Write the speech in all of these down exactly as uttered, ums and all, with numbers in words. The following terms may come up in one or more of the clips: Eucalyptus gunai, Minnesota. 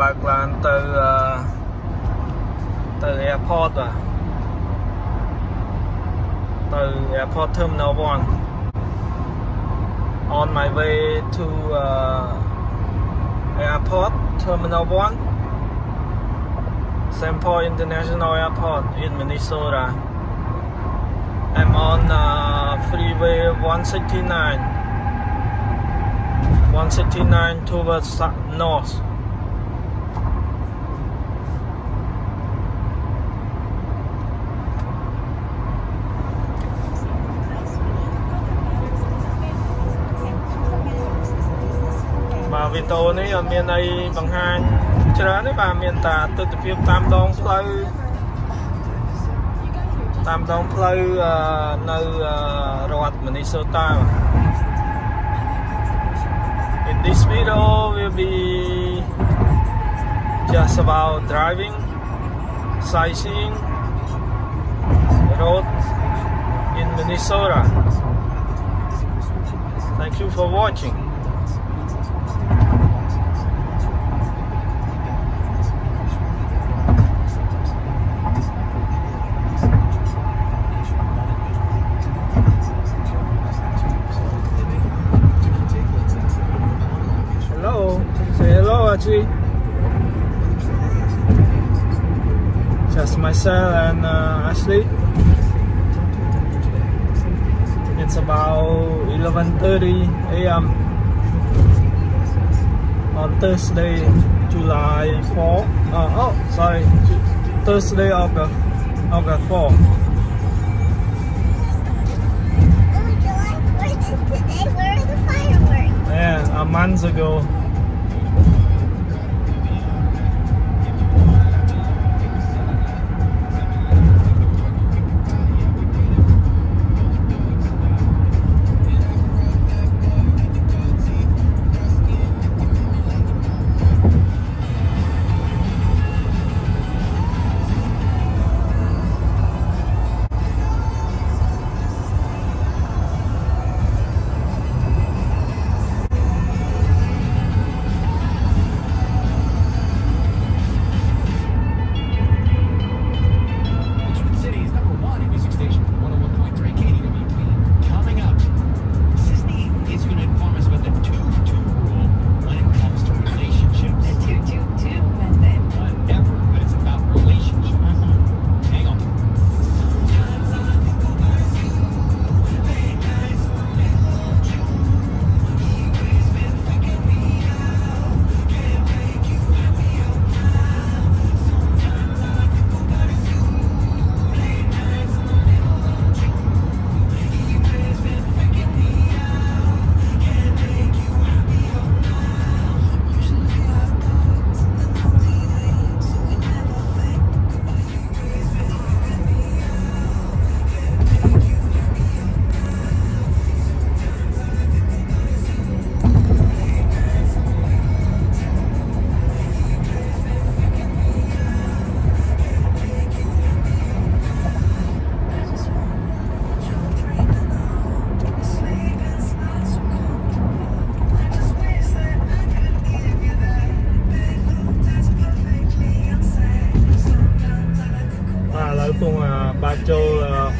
បើក ឡាន ទៅ ទៅ airport ទៅ airport terminal one on my way to uh, airport terminal one Saint Paul International Airport in Minnesota. I'm on uh, freeway one sixty-nine one sixty-nine towards north. Mà video này ở miền này bằng hai chợ đấy bà miền ta từ từ phim tam đông play tam đông play nơi road Minnesota. This video will be just about driving, sightseeing, road in Minnesota. Thank you for watching. Just myself and uh, Ashley. It's about eleven thirty A M on Thursday, July fourth. Uh, oh, sorry, Thursday, August, August fourth. Oh, July fourth is today. Where are the fireworks? Yeah, a month ago.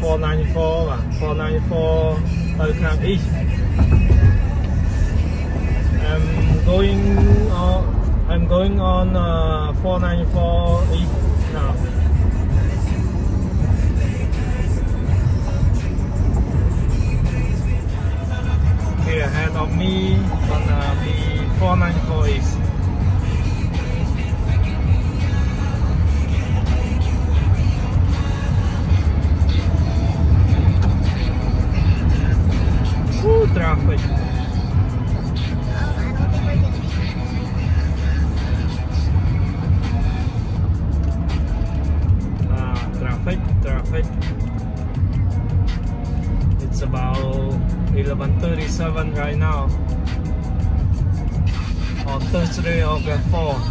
four ninety-four four ninety-four Oakland East. I'm going on I'm going on uh, four ninety-four East now. Okay, ahead of me gonna be four ninety-four East. Traffic. Um, I don't think we're gonna be traffic. Ah, traffic, traffic. It's about eleven thirty-seven right now. On Thursday, August fourth.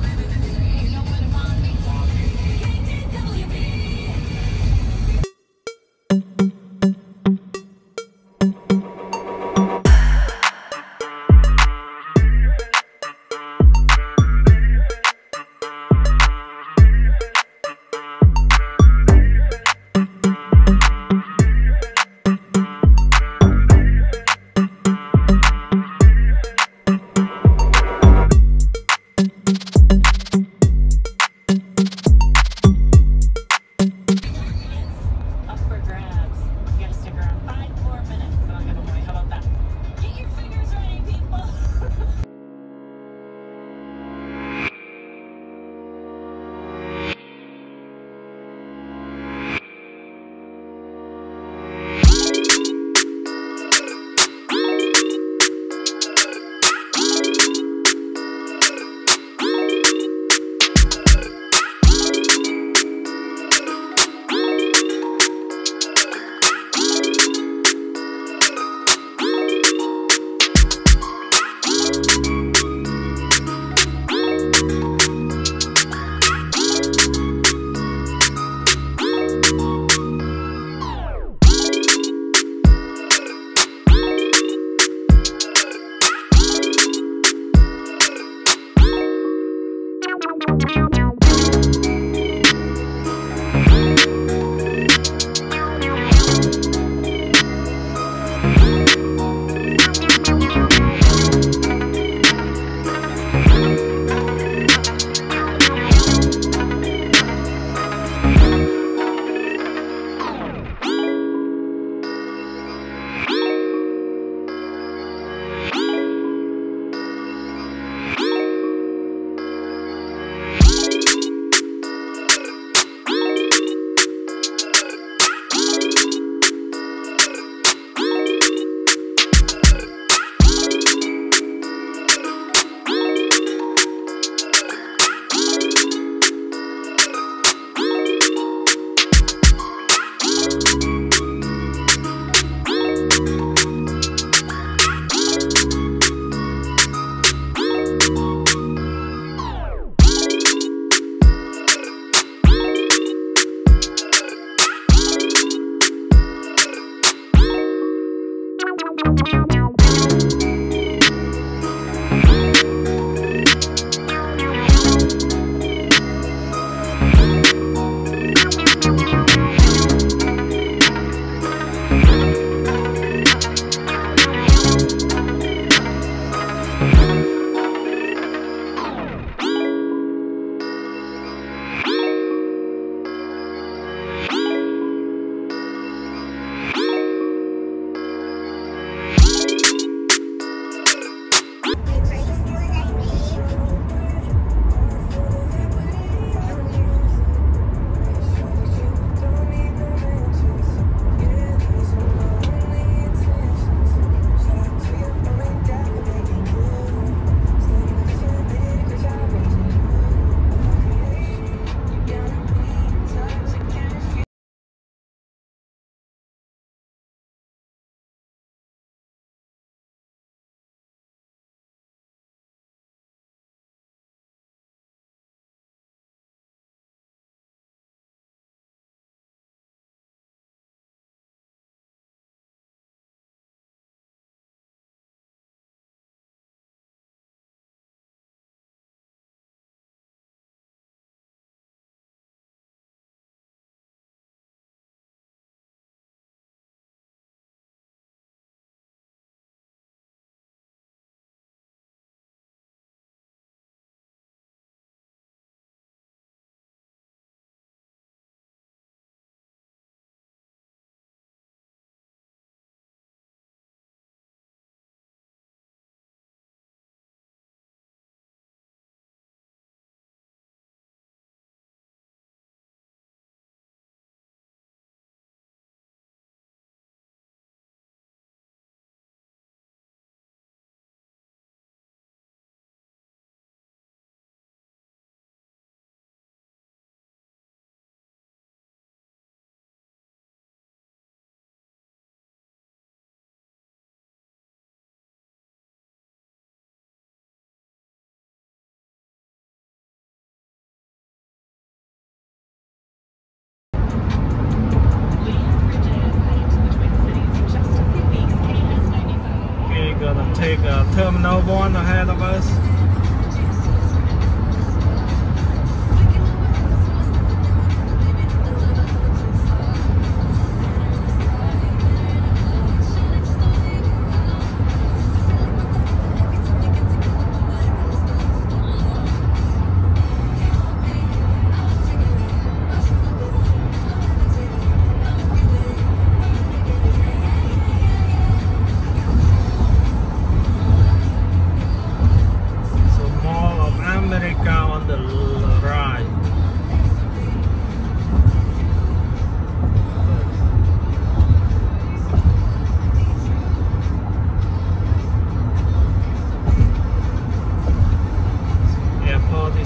Terminal one ahead of us.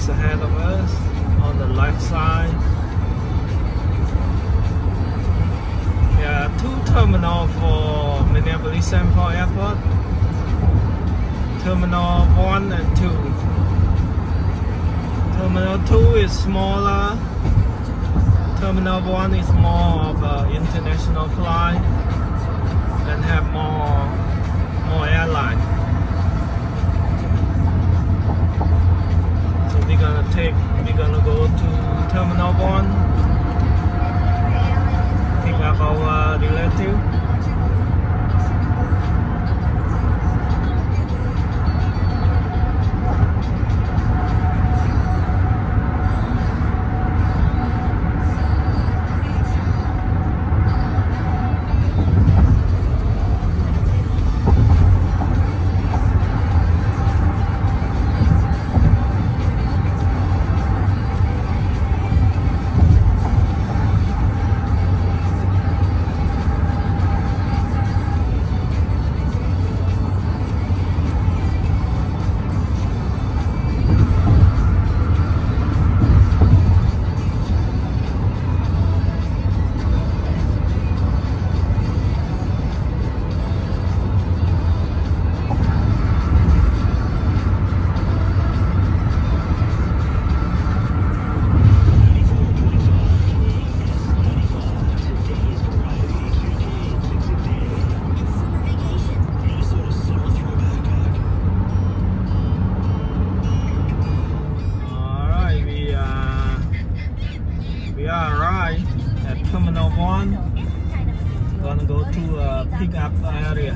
Ahead of us on the left side. There are two terminals for Minneapolis Central Airport, Terminal one and two. Terminal two is smaller, Terminal one is more of an international flight and have more, more airlines. We're gonna take, we're gonna go to Terminal one, pick up our uh, relative. Terminal one, gonna go to a pickup area.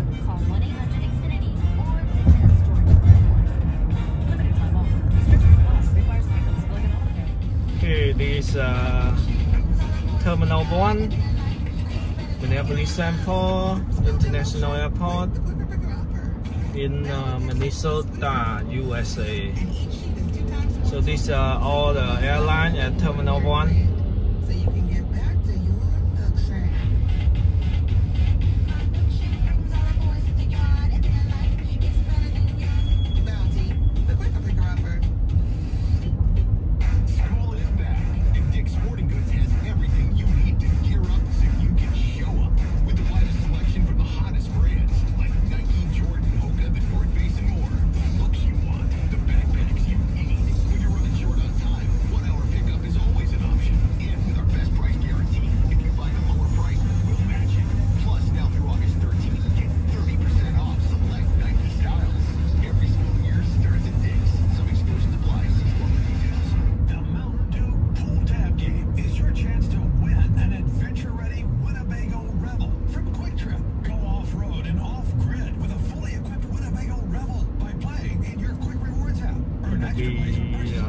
Here it is, uh, Terminal one, Minneapolis Central International Airport in uh, Minnesota, U S A. So these are all the airlines at Terminal one.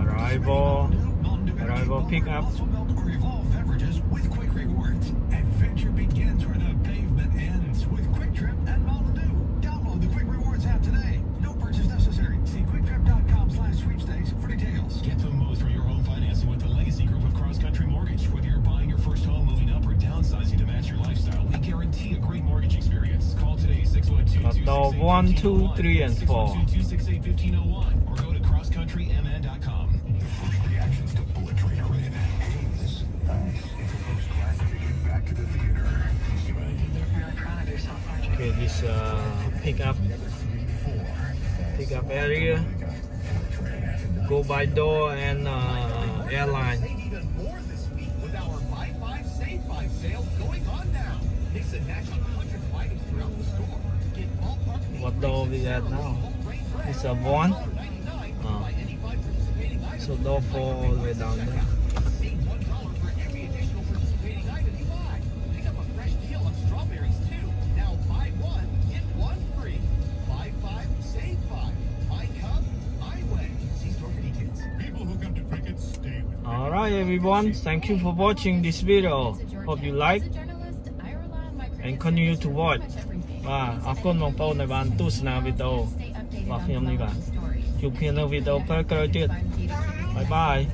Arrival, arrival pickup. Also milk or evolve beverages with quick rewards. Adventure begins where the pavement ends with Quick Trip and Mountain Dew. Download the Quick Rewards app today. No purchase necessary. See quick trip dot com slash sweepstakes for details. Get the most from your home financing with the Legacy Group of Cross Country Mortgage. Whether you're buying your first home, moving up, or downsizing to match your lifestyle, we guarantee a great mortgage experience. Call today six one two, two six eight, one five zero one, six one two, two six eight, one five zero one, or go to cross country m n dot com. First reactions to Bullet Train are in. Hey, this is nice. It's a first class ticket back to the theater. Okay, this uh, pickup, pickup area. Go by door and uh, airline. With our buy five, save five sale going on now. It's a national hundred items throughout the store. What door we at now? It's a one. Uh, so don't fall all the way down there. Alright everyone, thank you for watching this video. Hope you like and continue to watch. Và cảm ơn mọi người đã ban tu sna video và phim này bạn. Chụp phim ở video phải coi trước. Bye bye.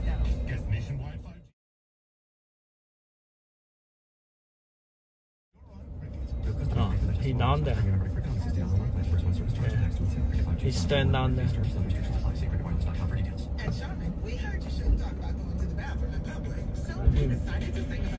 Oh, he down there. He stand down there. We heard you shouldn't talk about going to the bathroom in public, so we decided to sing.